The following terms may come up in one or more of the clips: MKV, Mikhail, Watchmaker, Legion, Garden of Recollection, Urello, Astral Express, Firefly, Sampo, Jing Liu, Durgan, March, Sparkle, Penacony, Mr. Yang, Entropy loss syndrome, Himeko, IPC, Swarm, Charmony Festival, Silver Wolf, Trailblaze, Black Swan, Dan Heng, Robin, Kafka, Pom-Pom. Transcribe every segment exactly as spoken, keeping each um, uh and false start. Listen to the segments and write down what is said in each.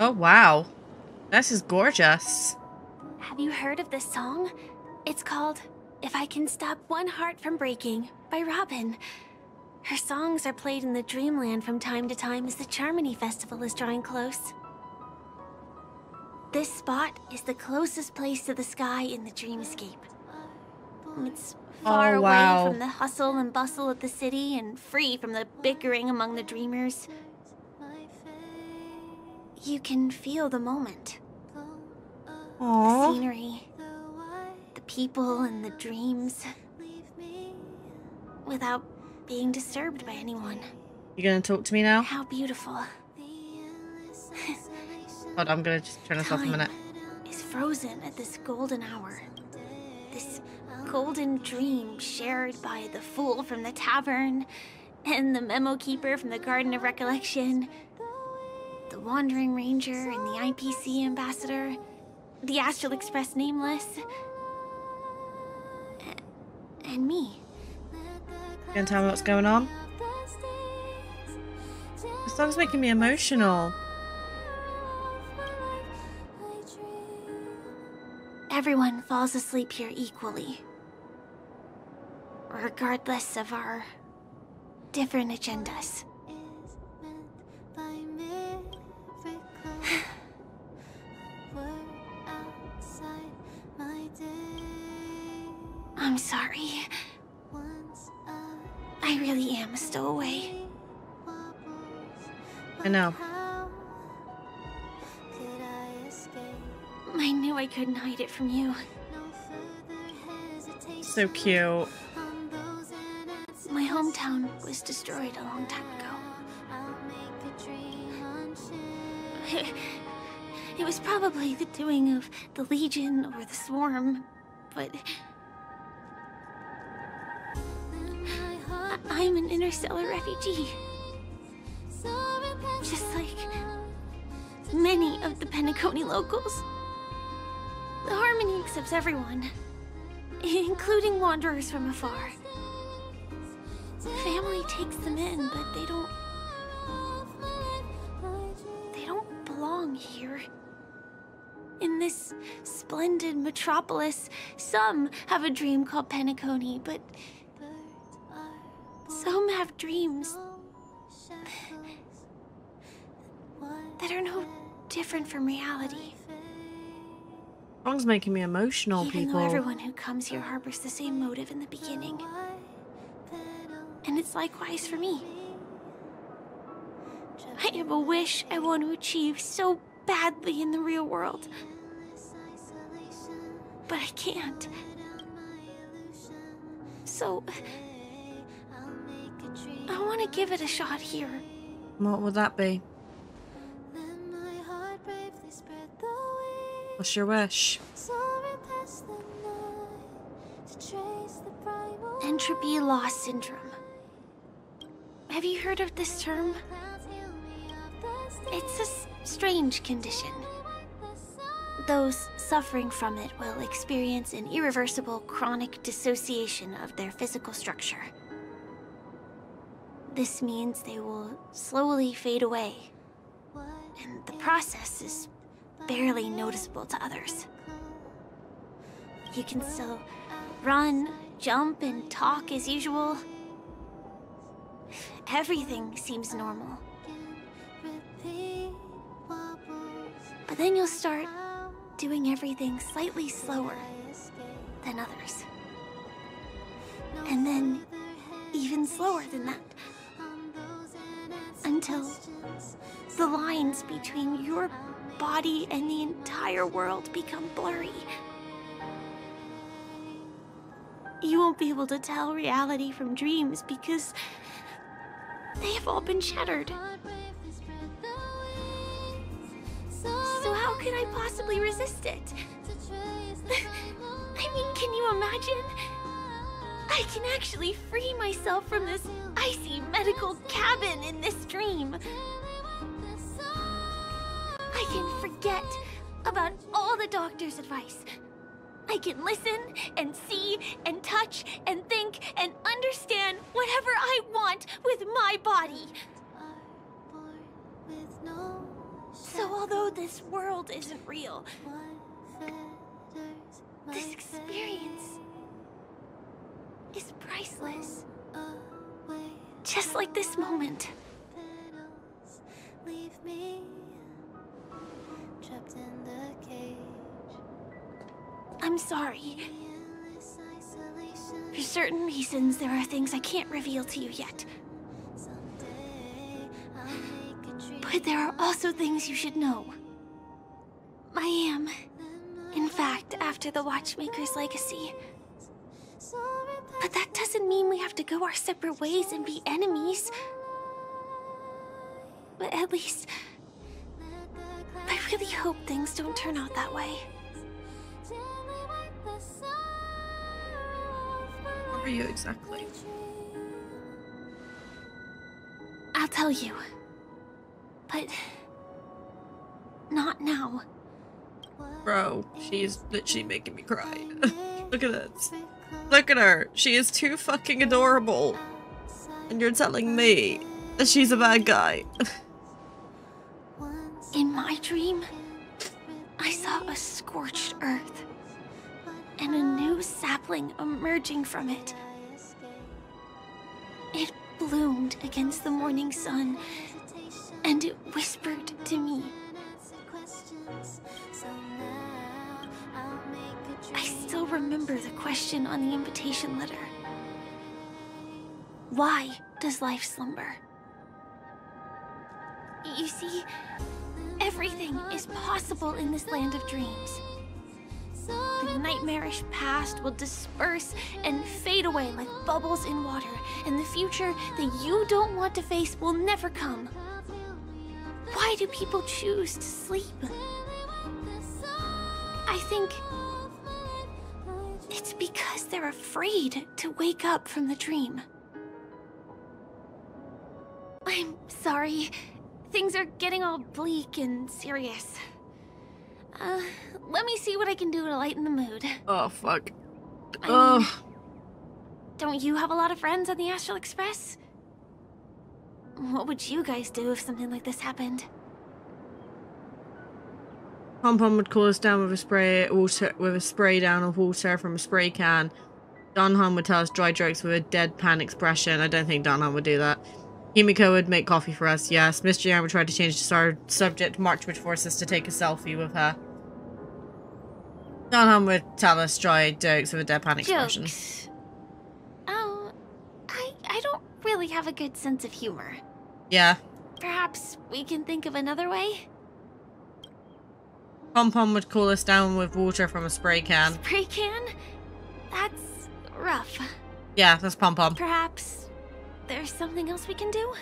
Oh, wow. This is gorgeous. Have you heard of this song? It's called If I Can Stop One Heart From Breaking by Robin. Her songs are played in the Dreamland from time to time as the Charmony Festival is drawing close. This spot is the closest place to the sky in the dreamscape. It's far oh, wow. away from the hustle and bustle of the city and free from the bickering among the dreamers. You can feel the moment. Aww. The scenery, the people and the dreams, without being disturbed by anyone. You gonna talk to me now? How beautiful. Hold on, I'm gonna just turn this off a minute. Is frozen at this golden hour. This golden dream shared by the fool from the tavern and the memo keeper from the Garden of Recollection, the wandering ranger and the I P C ambassador, the Astral Express nameless, and me. You gonna tell me what's going on? This song's making me emotional. Everyone falls asleep here equally, regardless of our different agendas. I'm sorry. I really am a stowaway. I know. I knew I couldn't hide it from you. So cute. My hometown was destroyed a long time ago. It, it was probably the doing of the Legion or the Swarm, but I, I'm an interstellar refugee. Just like many of the Penacony locals. The Harmony accepts everyone, including wanderers from afar. Family takes them in, but they don't... They don't belong here. In this splendid metropolis, some have a dream called Penacony, but some have dreams that are no different from reality. Song's making me emotional, Even people. Though everyone who comes here harbors the same motive in the beginning. And it's likewise for me. I have a wish I want to achieve so badly in the real world. But I can't. So, I want to give it a shot here. What would that be? What's your wish? Entropy loss syndrome. Have you heard of this term? It's a strange condition. Those suffering from it will experience an irreversible chronic dissociation of their physical structure. This means they will slowly fade away, and the process is barely noticeable to others. You can still run, jump, and talk as usual. Everything seems normal. But then you'll start doing everything slightly slower than others. And then even slower than that. Until the lines between your body and the entire world become blurry. You won't be able to tell reality from dreams because they have all been shattered. So how could I possibly resist it? I mean, can you imagine? I can actually free myself from this icy medical cabin in this dream. I can forget about all the doctor's advice. I can listen and see and touch and think and understand whatever I want with my body. So Although this world isn't real, this experience is priceless. Just like this moment. Leave me trapped in the cage. I'm sorry. For certain reasons, there are things I can't reveal to you yet. But there are also things you should know. I am, in fact, after the Watchmaker's legacy. But that doesn't mean we have to go our separate ways and be enemies. But at least, I really hope things don't turn out that way. Where are you exactly? I'll tell you. But not now. Bro, she's literally making me cry. Look at this. Look at her. She is too fucking adorable. And you're telling me that she's a bad guy. In my dream, I saw a scorched earth and a new sapling emerging from it. It bloomed against the morning sun, and it whispered to me. I still remember the question on the invitation letter. Why does life slumber? You see, everything is possible in this land of dreams. The nightmarish past will disperse and fade away like bubbles in water, and the future that you don't want to face will never come. Why do people choose to sleep? I think it's because they're afraid to wake up from the dream. I'm sorry. Things are getting all bleak and serious. Uh, let me see what I can do to lighten the mood. Oh, fuck. Oh. I mean, don't you have a lot of friends on the Astral Express? What would you guys do if something like this happened? Pom-Pom would cool us down with a spray water, with a spray down of water from a spray can. Dan Heng would tell us dry jokes with a deadpan expression. I don't think Dan Heng would do that. Himeko would make coffee for us, yes. Mister Yang would try to change the subject. March would force us to take a selfie with her. Dan Heng would tell us dry jokes with a deadpan expression. Jokes. Oh, I, I don't really have a good sense of humor. Yeah. Perhaps we can think of another way? Pom-Pom would cool us down with water from a spray can. Spray can? That's rough. Yeah, that's Pom-Pom. Perhaps there's something else we can do?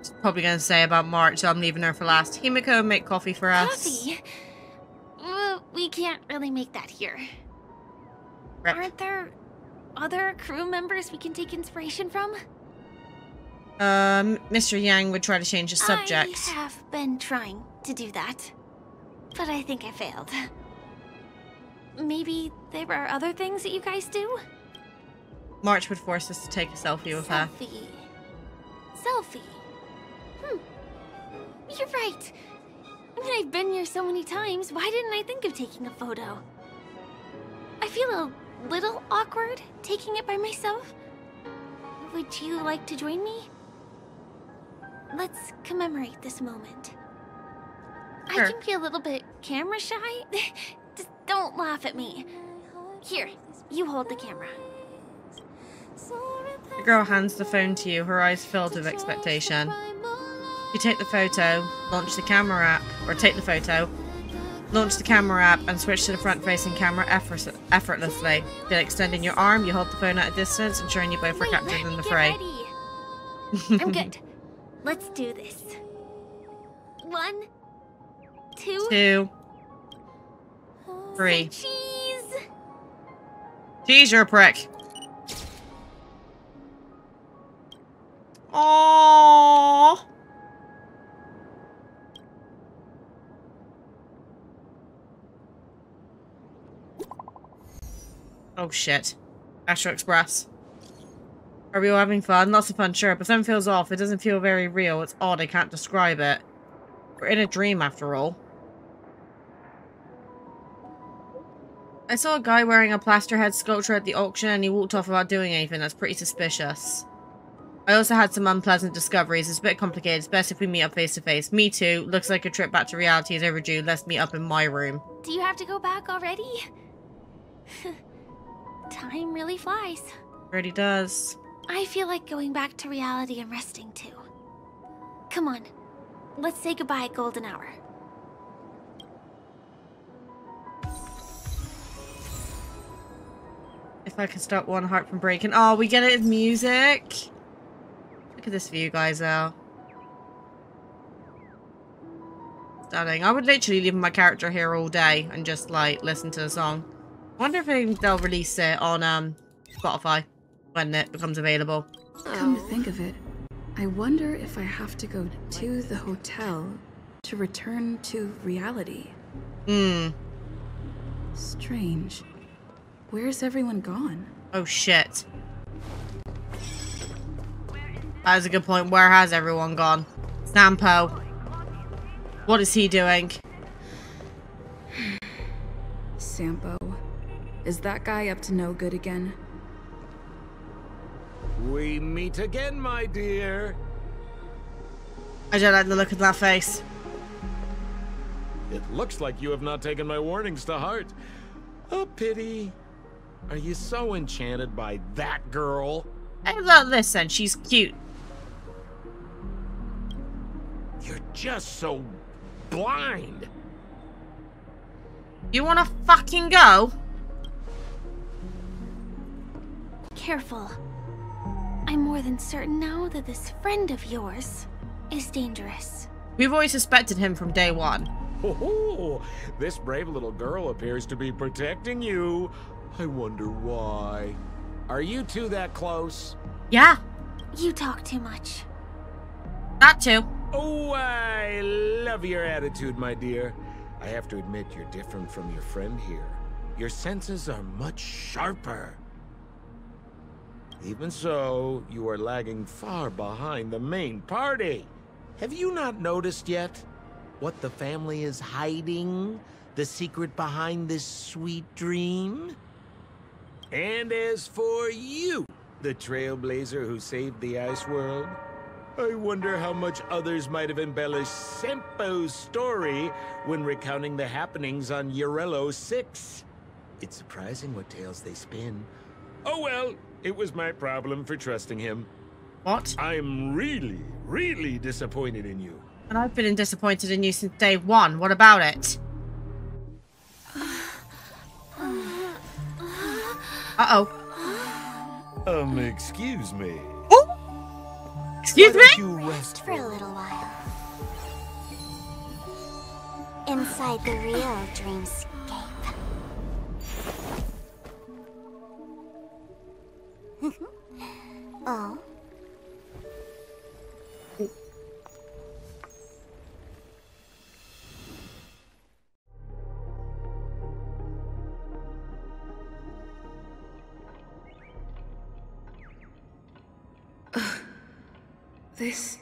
It's probably going to say about March, so I'm leaving her for last. Himeko, make coffee for us. Coffee? Well, we can't really make that here. Rip. Aren't there other crew members we can take inspiration from? Um, Mister Yang would try to change the subject. I have been trying to do that, but I think I failed. Maybe there are other things that you guys do? March would force us to take a selfie with her. Selfie. Selfie. Hmm. You're right. I mean, I've been here so many times. Why didn't I think of taking a photo? I feel a little awkward taking it by myself. Would you like to join me? Let's commemorate this moment. Sure. I can be a little bit camera shy. Just don't laugh at me. Here, you hold the camera. The girl hands the phone to you, her eyes filled with expectation. You take the photo, launch the camera app, or take the photo, launch the camera app and switch to the front-facing camera effort effortlessly. Then extending your arm, you hold the phone at a distance, ensuring you both are captured in the fray. I'm good. Let's do this. One, two, two three. Cheese! Cheese, you're a prick. Aww. Oh shit. Astral Express. Are we all having fun? Lots of fun, sure, but something feels off. It doesn't feel very real. It's odd. I can't describe it. We're in a dream after all. I saw a guy wearing a plaster head sculpture at the auction and he walked off without doing anything. That's pretty suspicious. I also had some unpleasant discoveries. It's a bit complicated. It's best if we meet up face to face. Me too. Looks like a trip back to reality is overdue. Let's meet up in my room. Do you have to go back already? Time really flies. It really does. I feel like going back to reality and resting too. Come on. Let's say goodbye at golden hour. If I can stop one heart from breaking. Oh, we get it with music. Look at this view, guys, though. Stunning. I would literally leave my character here all day and just, like, listen to the song. I wonder if they'll release it on um, Spotify when it becomes available. Come to think of it, I wonder if I have to go to the hotel to return to reality. Hmm. Strange. Where's everyone gone? Oh shit. That is a good point. Where has everyone gone? Sampo. What is he doing? Sampo. Is that guy up to no good again? We meet again, my dear. I don't like the look of that face. It looks like you have not taken my warnings to heart. A pity. Are you so enchanted by that girl? Hey, look, listen, she's cute. You're just so blind. You wanna fucking go? Careful. I'm more than certain now that this friend of yours is dangerous. We've always suspected him from day one. Oh, this brave little girl appears to be protecting you. I wonder why. Are you two that close? Yeah. You talk too much. Not too. Oh, I love your attitude, my dear. I have to admit you're different from your friend here. Your senses are much sharper. Even so, you are lagging far behind the main party. Have you not noticed yet what the family is hiding? The secret behind this sweet dream? And as for you, the trailblazer who saved the ice world, I wonder how much others might have embellished Sampo's story when recounting the happenings on Urello six. It's surprising what tales they spin. Oh well, it was my problem for trusting him. What? I'm really, really disappointed in you. And I've been disappointed in you since day one. What about it? Uh-oh. Um, excuse me. Oh! Excuse me? You rest for a little while. Inside the real dreamscape. Oh. This...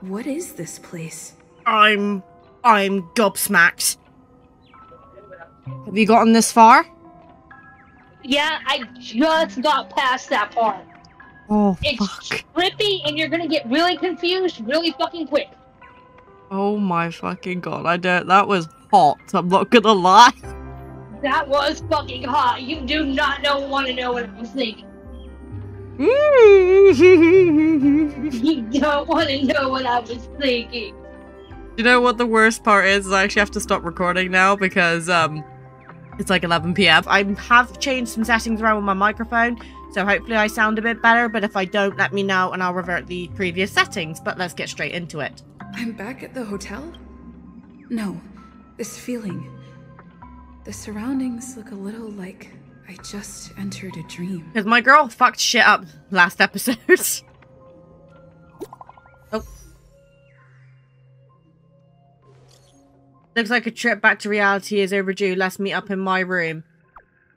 What is this place? I'm... I'm gobsmacked. Have you gotten this far? Yeah, I just got past that part. Oh, it's fuck. Trippy and you're gonna get really confused really fucking quick. Oh my fucking god, I don't... That was hot, I'm not gonna lie. That was fucking hot. You do not know want to know what I was thinking. You don't want to know what I was thinking. You know what the worst part is? I actually have to stop recording now because um, it's like eleven p m I have changed some settings around with my microphone, so hopefully I sound a bit better. But if I don't, let me know and I'll revert the previous settings. But let's get straight into it. I'm back at the hotel? No, this feeling. The surroundings look a little like... I just entered a dream. Because my girl fucked shit up last episode. Oh. Looks like a trip back to reality is overdue. Let's meet up in my room.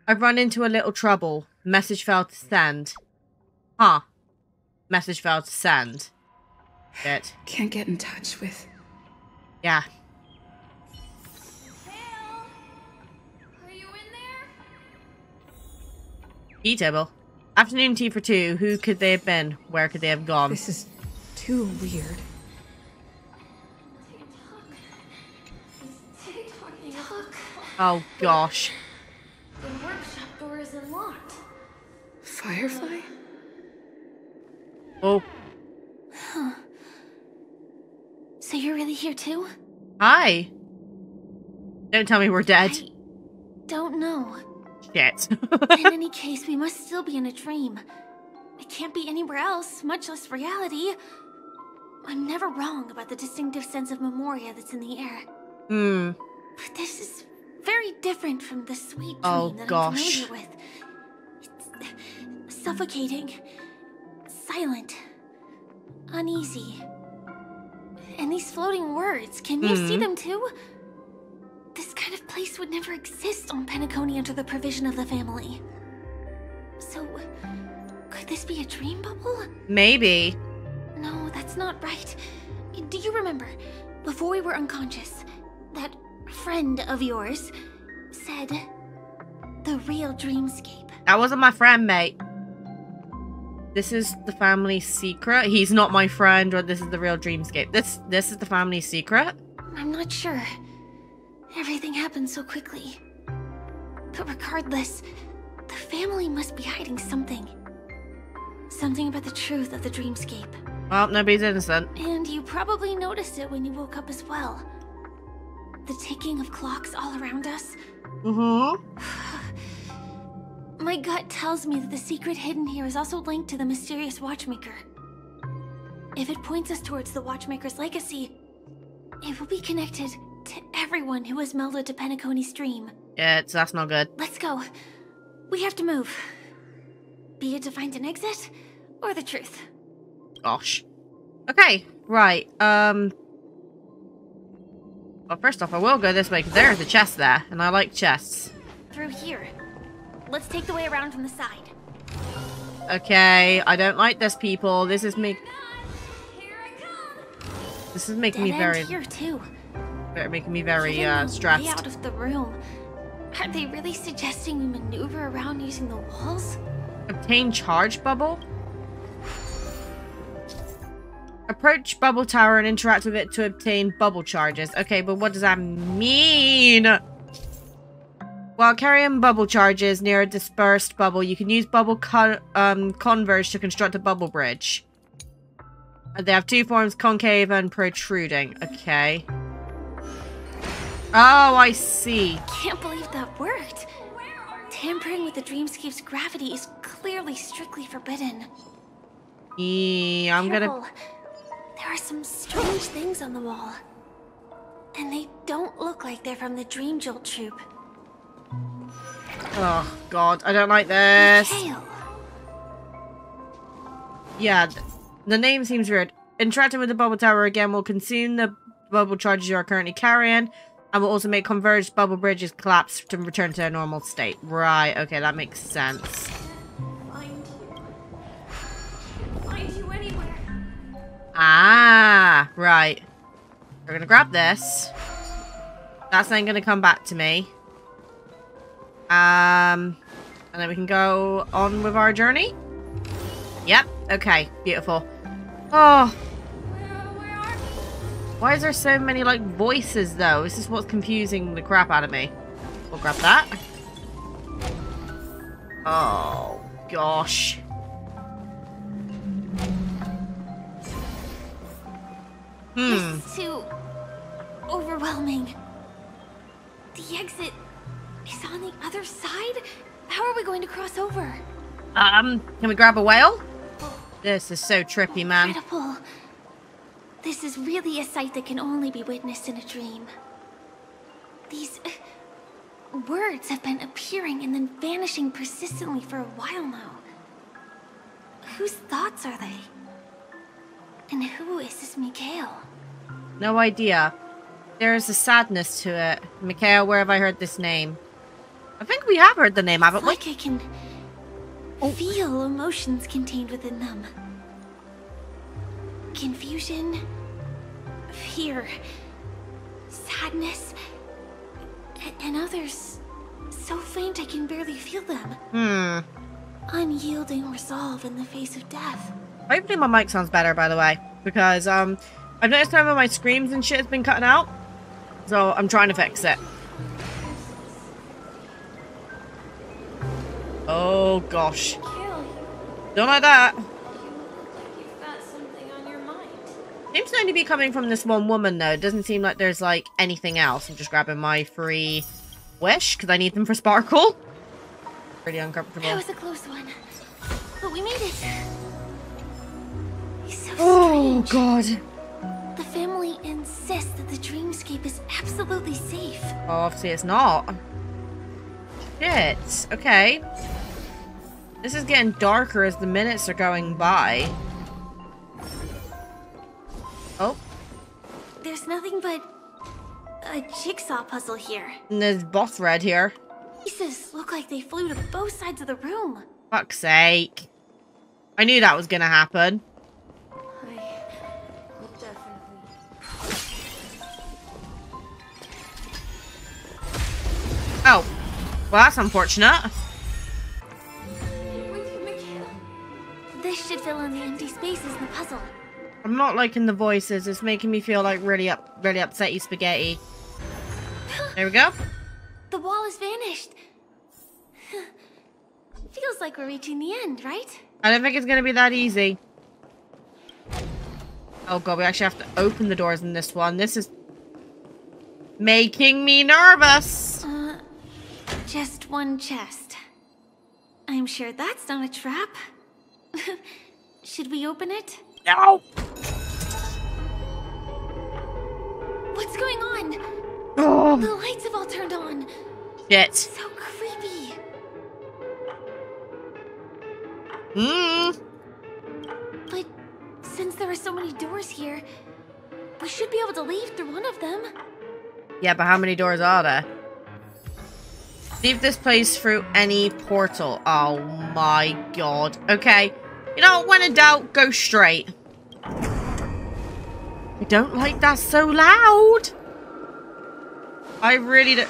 I've run into a little trouble. Message failed to send. Huh. Message failed to send. Shit. Can't get in touch with Yeah. Mikhail, are you in there? Tea table. Afternoon tea for two. Who could they have been? Where could they have gone? This is too weird. Oh gosh. The workshop door is unlocked. Firefly? Oh. Huh. So you're really here too? Hi. Don't tell me we're dead. I don't know. Shit. In any case, we must still be in a dream. It can't be anywhere else, much less reality. I'm never wrong about the distinctive sense of memoria that's in the air. Hmm. But this is very different from the sweet dream oh, that gosh. I'm familiar with. It's suffocating, silent, uneasy. And these floating words, can mm. you see them too? This kind of place would never exist on Penacony under the provision of the family. So, could this be a dream bubble? Maybe. No, that's not right. Do you remember, before we were unconscious, that friend of yours said the real dreamscape? That wasn't my friend, mate. This is the family secret. He's not my friend, or this is the real dreamscape. This this is the family secret. I'm not sure. Everything happened so quickly. But regardless, the family must be hiding something. Something about the truth of the dreamscape. Well, nobody's innocent. And you probably noticed it when you woke up as well. The ticking of clocks all around us. Mm-hmm. My gut tells me that the secret hidden here is also linked to the mysterious Watchmaker. If it points us towards the Watchmaker's legacy, it will be connected to everyone who has melded to Penacony's dream. Yeah, it's, that's not good. Let's go. We have to move. Be it to find an exit or the truth. Gosh. Okay. Right. Um... Well, first off, I will go this way, because there is a chest there, and I like chests. Through here. Let's take the way around from the side. Okay, I don't like this, people. This is make... Here I come. This is making Dead me very... Here too. Making me very, uh, stressed. Way out of the room. Are they really suggesting we maneuver around using the walls? Obtain charge bubble? Approach bubble tower and interact with it to obtain bubble charges. Okay, but what does that mean? While carrying bubble charges near a dispersed bubble, you can use bubble co um, converge to construct a bubble bridge. They have two forms, concave and protruding. Okay. Oh, I see. I can't believe that worked. Tampering with the dreamscape's gravity is clearly strictly forbidden. Yeah, I'm Careful. gonna... There are some strange things on the wall, and they don't look like they're from the Dream Jolt troop. Oh God, I don't like this. Mikhail. Yeah, th the name seems weird. Interacting with the bubble tower again will consume the bubble charges you are currently carrying, and will also make converged bubble bridges collapse to return to their normal state. Right? Okay, that makes sense. Ah, right. We're gonna grab this. That's then gonna come back to me. Um, and then we can go on with our journey. Yep. Okay. Beautiful. Oh. Why is there so many like voices though? This is what's confusing the crap out of me. We'll grab that. Oh gosh. This is too overwhelming. The exit is on the other side? How are we going to cross over? Um, can we grab a whale? This is so trippy, man. Incredible. This is really a sight that can only be witnessed in a dream. These uh, words have been appearing and then vanishing persistently for a while now. Whose thoughts are they? And who is this Mikhail? No idea. There is a sadness to it. Mikhail, where have I heard this name? I think we have heard the name, haven't we? It's like I can oh. feel emotions contained within them. Confusion, fear, sadness, and others so faint I can barely feel them. Hmm. Unyielding resolve in the face of death. Hopefully my mic sounds better, by the way, because um, I've noticed some of my screams and shit has been cutting out, so I'm trying to fix it. Oh gosh. Don't like that. You've got something on your mind. Seems to only be coming from this one woman, though. It doesn't seem like there's, like, anything else. I'm just grabbing my free wish, because I need them for Sparkle. Pretty uncomfortable. That was a close one. But we made it. He's so oh, strange. God. The family insists that the dreamscape is absolutely safe. Oh, obviously it's not. Shit. Okay. This is getting darker as the minutes are going by. Oh. There's nothing but a jigsaw puzzle here. And there's boss red here. Pieces look like they flew to both sides of the room. Fuck's sake. I knew that was gonna happen. I definitely... Oh. Well, that's unfortunate. This should fill in the empty spaces in the puzzle. I'm not liking the voices. It's making me feel like really up, really upsetty spaghetti. There we go. The wall has vanished. Feels like we're reaching the end, right? I don't think it's going to be that easy. Oh god, we actually have to open the doors in this one. This is making me nervous. Uh, just one chest. I'm sure that's not a trap. Should we open it? No! What's going on? Oh. The lights have all turned on. Shit. So creepy. Mm. But since there are so many doors here, we should be able to leave through one of them. Yeah, but how many doors are there? Leave this place through any portal. Oh my god. Okay. You know, when in doubt, go straight. I don't like that so loud. I really don't.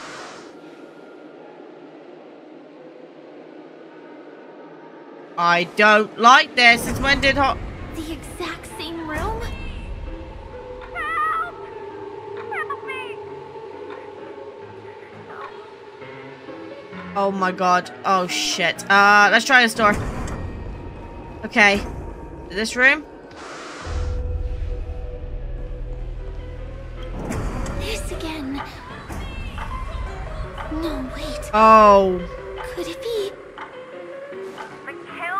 I don't like this. It's when did hot. The exact same room? Help! Help me! Oh my god. Oh shit. Uh, let's try this door. Okay. This room? This again. No, wait. Oh. Could it be? Mikhail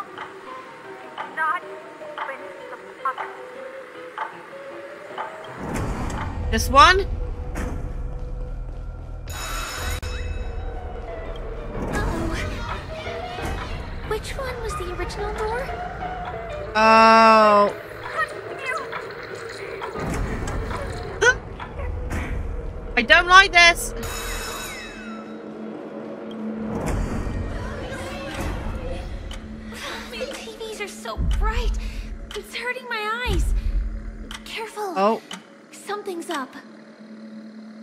did not open the puzzle. This one? Which one was the original door? Oh. I don't like this. The T Vs are so bright. It's hurting my eyes. Careful. Oh. Something's up.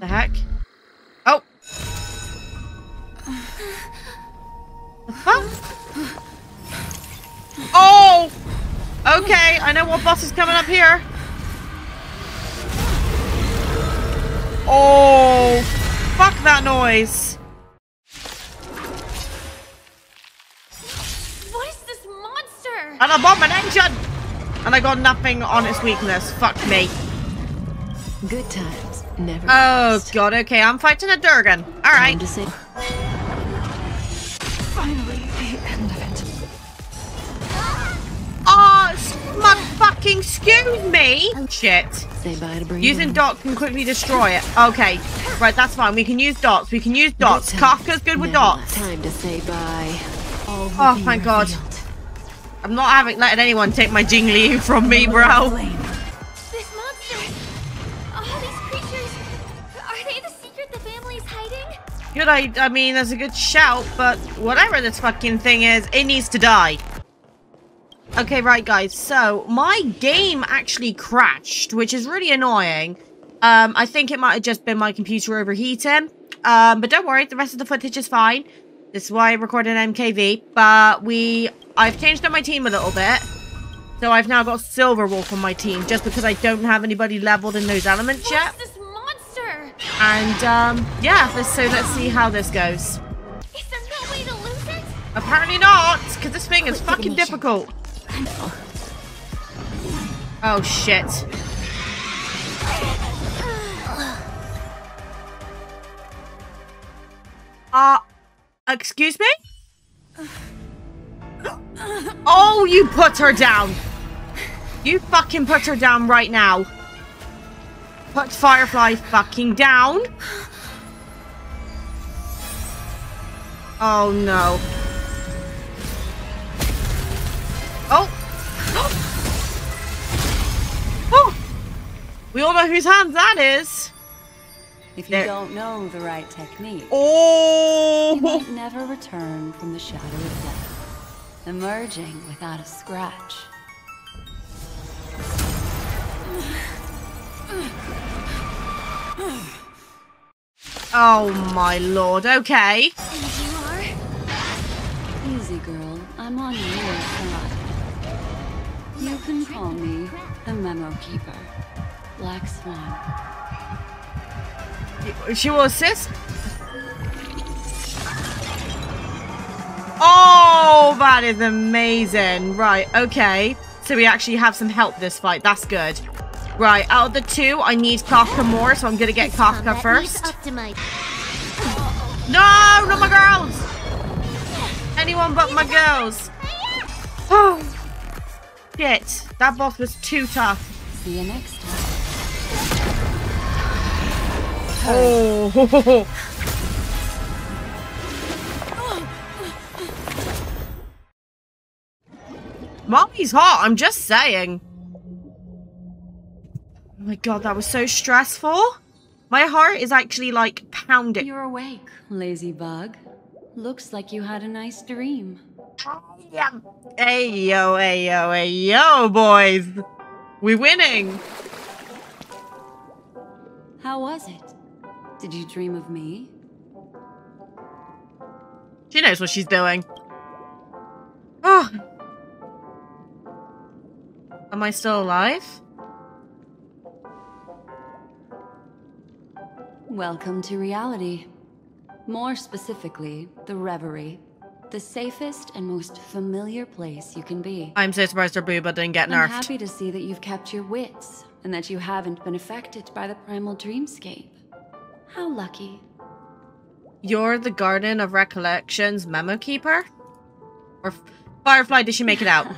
The heck? Oh. Huh? Oh! Okay, I know what boss is coming up here. Oh! Fuck that noise! What is this monster? An abomination! And I got nothing on its weakness. Fuck me. Good times never. Oh lost. God, okay, I'm fighting a Durgan. Alright. Fucking excuse me! Shit. Say bye to using dots can quickly destroy it. Okay. Right, that's fine. We can use dots. We can use dots. Kafka's good with dots. Time to say bye. Oh, thank God. I'm not having letting anyone take my Jing Liu from me, bro. This monster. All these creatures. Are they the secret the family's hiding? Good, I, I mean, that's a good shout, but whatever this fucking thing is, it needs to die. Okay, right guys, so my game actually crashed, which is really annoying. Um, I think it might have just been my computer overheating. Um, but don't worry, the rest of the footage is fine. This is why I recorded an M K V. But we... I've changed up my team a little bit. So I've now got Silver Wolf on my team. Just because I don't have anybody leveled in those elements What's yet. This monster? And, um, yeah. So let's see how this goes. Is there no way to lose it? Apparently not. Because this thing is Wait, fucking difficult. I know. Oh, shit. Uh, excuse me? Oh, you put her down. You fucking put her down right now. Put Firefly fucking down. Oh, no. Oh. Oh. We all know whose hands that is. If you there. don't know the right technique, oh. you might never return from the shadow of death, emerging without a scratch. Oh my lord, okay. And you are? Easy girl, I'm on your side. You can call me the memo keeper, Black Swan. She will assist. Oh, that is amazing. Right, okay. So we actually have some help this fight. That's good. Right, out of the two, I need Kafka more, so I'm going to get this Kafka first. My... No, not my girls. Anyone but my girls. Oh, shit. That boss was too tough. See you next time. Oh, ho, ho, ho. Mommy's hot, I'm just saying. Oh my god, that was so stressful. My heart is actually like pounding. You're awake, lazy bug. Looks like you had a nice dream. Ayo, ayo, ayo, ayo, boys. We're winning. How was it? Did you dream of me? She knows what she's doing. Oh. Am I still alive? Welcome to reality. More specifically, the Reverie. The safest and most familiar place you can be. I'm so surprised her booba didn't get nerfed. I'm happy to see that you've kept your wits and that you haven't been affected by the primal dreamscape. How lucky. You're the Garden of Recollection's memo keeper? Or Firefly, did she make it out?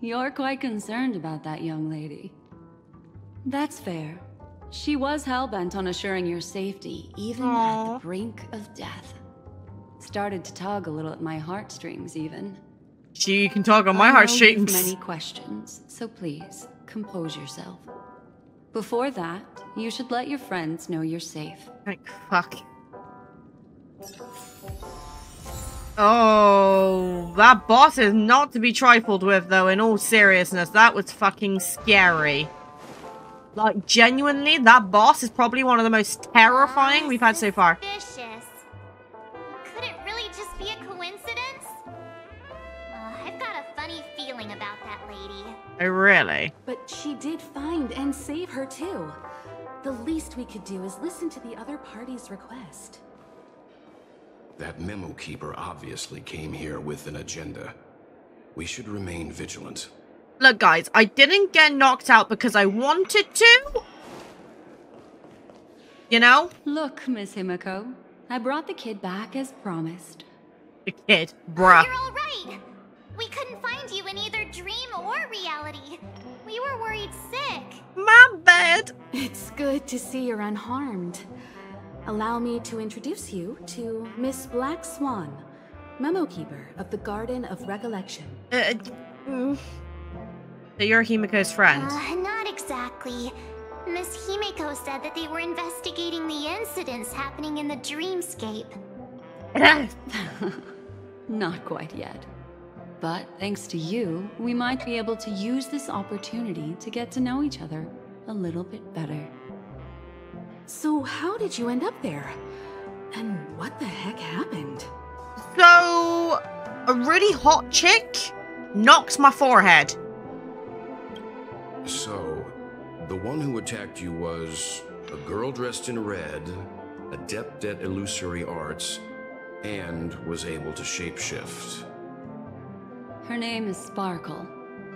You're quite concerned about that young lady. That's fair. She was hellbent on assuring your safety, even Aww. at the brink of death. Started to tug a little at my heartstrings, even. She can tug on my heartstrings. Many questions, so please, compose yourself. Before that, you should let your friends know you're safe. Like, fuck. Oh, that boss is not to be trifled with, though, in all seriousness. That was fucking scary. Like, genuinely, that boss is probably one of the most terrifying oh, we've had so far. Suspicious. Could it really just be a coincidence? Uh, I've got a funny feeling about that lady. Oh, really? But she did find and save her, too. The least we could do is listen to the other party's request. That memo keeper obviously came here with an agenda. We should remain vigilant. Look, guys, I didn't get knocked out because I wanted to. You know? Look, Miss Himeko, I brought the kid back as promised. The kid? Bruh. You're all right. We couldn't find you in either dream or reality. We were worried sick. My bad. It's good to see you're unharmed. Allow me to introduce you to Miss Black Swan, memo keeper of the Garden of Recollection. Uh, mm. So you're Himeko's friend? Uh, not exactly. Miss Himeko said that they were investigating the incidents happening in the dreamscape. Not quite yet. But thanks to you, we might be able to use this opportunity to get to know each other a little bit better. So how did you end up there? And what the heck happened? So, a really hot chick knocks my forehead. So, the one who attacked you was a girl dressed in red, adept at illusory arts, and was able to shapeshift. Her name is Sparkle,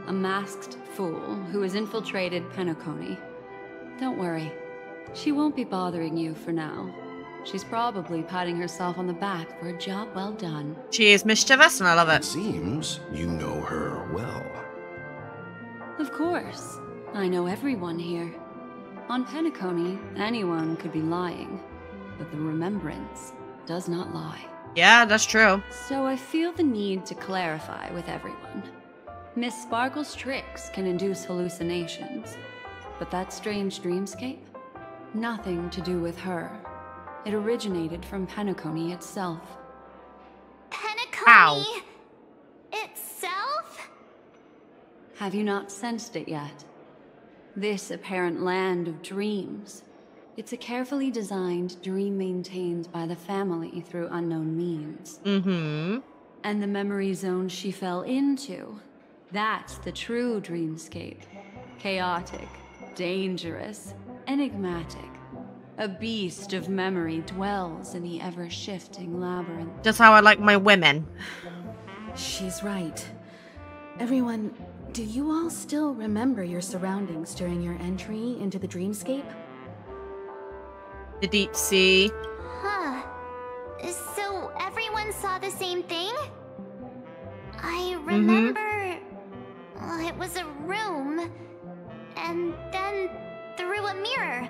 a masked fool who has infiltrated Penacony. Don't worry, she won't be bothering you for now. She's probably patting herself on the back for a job well done. She is mischievous and I love it. It seems you know her well. Of course. I know everyone here. On Penacony, anyone could be lying, but the remembrance does not lie. Yeah, that's true. So I feel the need to clarify with everyone. Miss Sparkle's tricks can induce hallucinations, but that strange dreamscape? Nothing to do with her. It originated from Penacony itself. Penacony itself? Have you not sensed it yet? This apparent land of dreams. It's a carefully designed dream maintained by the family through unknown means. Mm-hmm. And the memory zone she fell into, that's the true dreamscape. Chaotic, dangerous, enigmatic. A beast of memory dwells in the ever-shifting labyrinth. That's how I like my women. She's right. Everyone, do you all still remember your surroundings during your entry into the dreamscape? The deep sea. Huh. So everyone saw the same thing? I remember... Mm-hmm. Well, it was a room. And then through a mirror.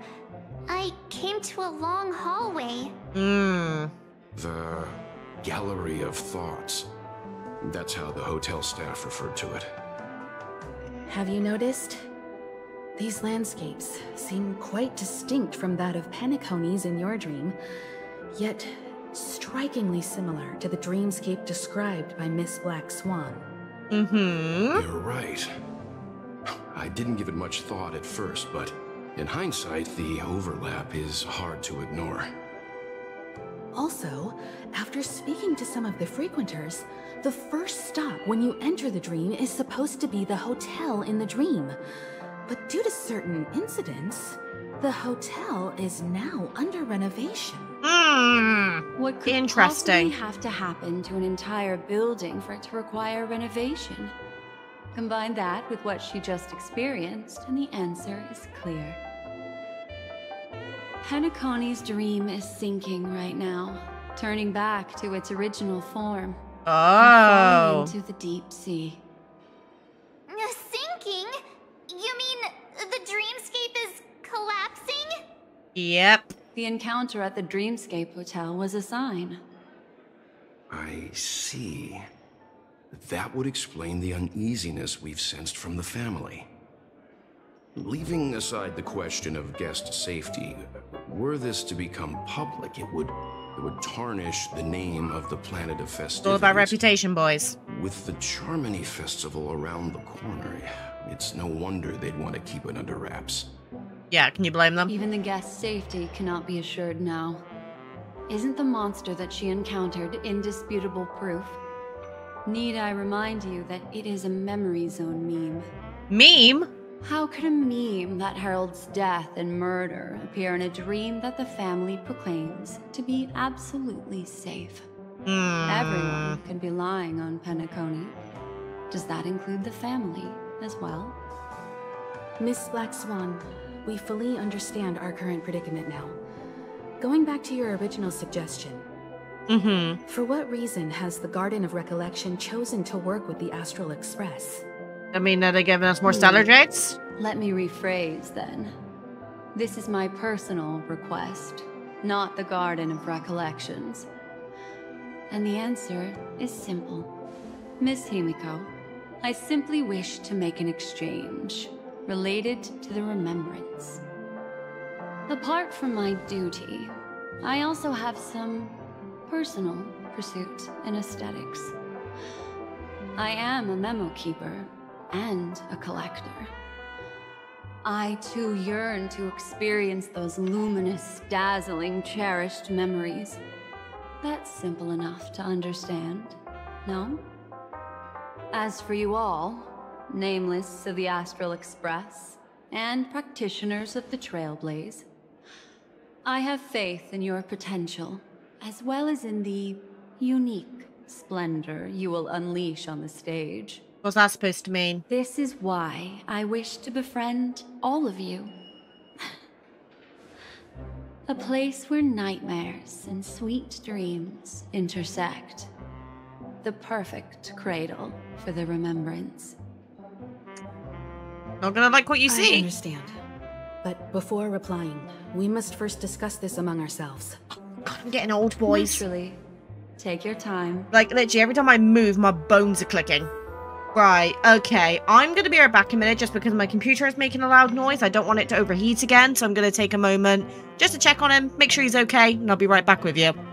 I came to a long hallway. Mm. The gallery of thoughts. That's how the hotel staff referred to it. Have you noticed? These landscapes seem quite distinct from that of Penacony's in your dream, yet strikingly similar to the dreamscape described by Miss Black Swan. Mm-hmm. You're right. I didn't give it much thought at first, but in hindsight, the overlap is hard to ignore. Also, after speaking to some of the frequenters, the first stop when you enter the dream is supposed to be the hotel in the dream. But due to certain incidents, the hotel is now under renovation. Mm, what could interesting. possibly have to happen to an entire building for it to require renovation? Combine that with what she just experienced, and the answer is clear. Penacony's dream is sinking right now, turning back to its original form. Oh. Into the deep sea. Sinking? You mean the dreamscape is collapsing? Yep. The encounter at the Dreamscape Hotel was a sign. I see. That would explain the uneasiness we've sensed from the family. Leaving aside the question of guest safety, were this to become public, it would it would tarnish the name of the planet of festivities. All about reputation, boys. With the Charmony Festival around the corner, it's no wonder they'd want to keep it under wraps. Yeah, can you blame them? Even the guest safety cannot be assured now. Isn't the monster that she encountered indisputable proof? Need I remind you that it is a memory zone meme? Meme? How could a meme that heralds death and murder appear in a dream that the family proclaims to be absolutely safe? Mm. Everyone could be lying on Penacony. Does that include the family as well? Miss Black Swan, we fully understand our current predicament now. Going back to your original suggestion, Mm-hmm. for what reason has the Garden of Recollection chosen to work with the Astral Express? I mean, are they giving us more stellar jets? Let me rephrase then. This is my personal request, not the Garden of Recollections. And the answer is simple. Miss Himeko, I simply wish to make an exchange related to the remembrance. Apart from my duty, I also have some personal pursuit in aesthetics. I am a memo keeper and a collector. I too yearn to experience those luminous, dazzling, cherished memories. That's simple enough to understand, no? As for you all, nameless of the Astral Express and practitioners of the Trailblaze, I have faith in your potential, as well as in the unique splendor you will unleash on the stage. What's that supposed to mean? This is why I wish to befriend all of you. A place where nightmares and sweet dreams intersect. The perfect cradle for the remembrance. Not gonna like what you see. I understand. But before replying, we must first discuss this among ourselves. Oh, God, I'm getting old, boys. Naturally. Take your time. Like, literally, every time I move, my bones are clicking. Right, okay. I'm going to be right back in a minute just because my computer is making a loud noise. I don't want it to overheat again, so I'm going to take a moment just to check on him, make sure he's okay, and I'll be right back with you.